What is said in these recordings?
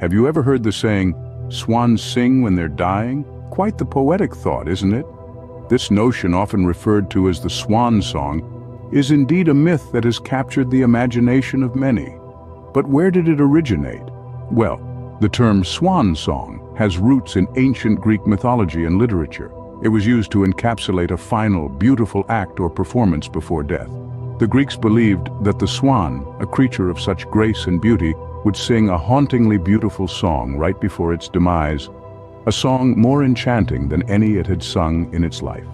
Have you ever heard the saying, swans sing when they're dying? Quite the poetic thought, isn't it? This notion, often referred to as the swan song, is indeed a myth that has captured the imagination of many. But where did it originate? Well, the term swan song has roots in ancient Greek mythology and literature. It was used to encapsulate a final, beautiful act or performance before death. The Greeks believed that the swan, a creature of such grace and beauty, would sing a hauntingly beautiful song right before its demise, a song more enchanting than any it had sung in its life.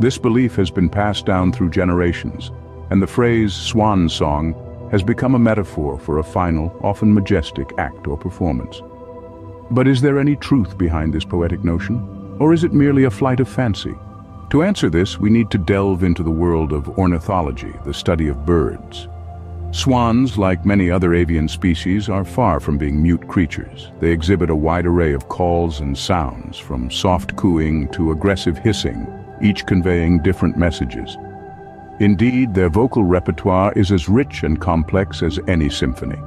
This belief has been passed down through generations, and the phrase swan song has become a metaphor for a final, often majestic act or performance. But is there any truth behind this poetic notion? Or is it merely a flight of fancy? To answer this, we need to delve into the world of ornithology, the study of birds. Swans, like many other avian species, are far from being mute creatures. They exhibit a wide array of calls and sounds, from soft cooing to aggressive hissing, each conveying different messages. Indeed, their vocal repertoire is as rich and complex as any symphony.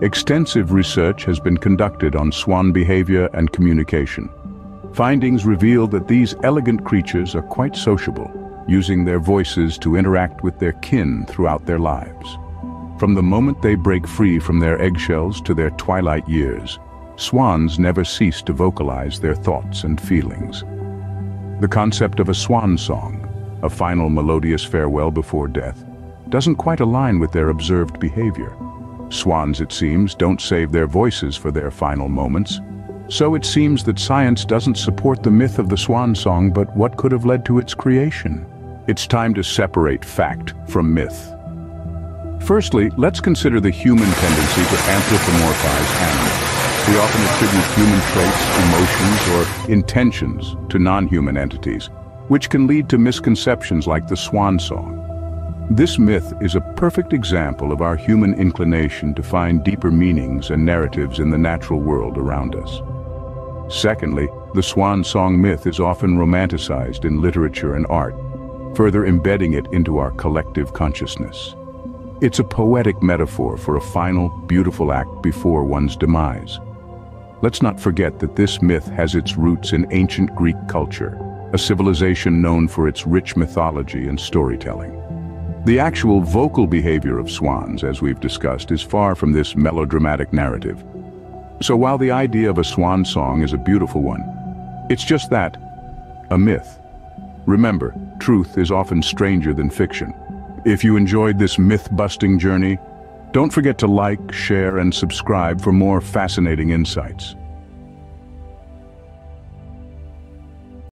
Extensive research has been conducted on swan behavior and communication. Findings reveal that these elegant creatures are quite sociable, using their voices to interact with their kin throughout their lives. From the moment they break free from their eggshells to their twilight years, swans never cease to vocalize their thoughts and feelings. The concept of a swan song, a final melodious farewell before death, doesn't quite align with their observed behavior. Swans, it seems, don't save their voices for their final moments. So it seems that science doesn't support the myth of the swan song, but what could have led to its creation? It's time to separate fact from myth. Firstly, let's consider the human tendency to anthropomorphize animals. We often attribute human traits, emotions, or intentions to non-human entities, which can lead to misconceptions like the swan song. This myth is a perfect example of our human inclination to find deeper meanings and narratives in the natural world around us. Secondly, the swan song myth is often romanticized in literature and art, further embedding it into our collective consciousness. It's a poetic metaphor for a final, beautiful act before one's demise. Let's not forget that this myth has its roots in ancient Greek culture, a civilization known for its rich mythology and storytelling. The actual vocal behavior of swans, as we've discussed, is far from this melodramatic narrative. So while the idea of a swan song is a beautiful one, it's just that, a myth. Remember, truth is often stranger than fiction. If you enjoyed this myth-busting journey, don't forget to like, share, and subscribe for more fascinating insights.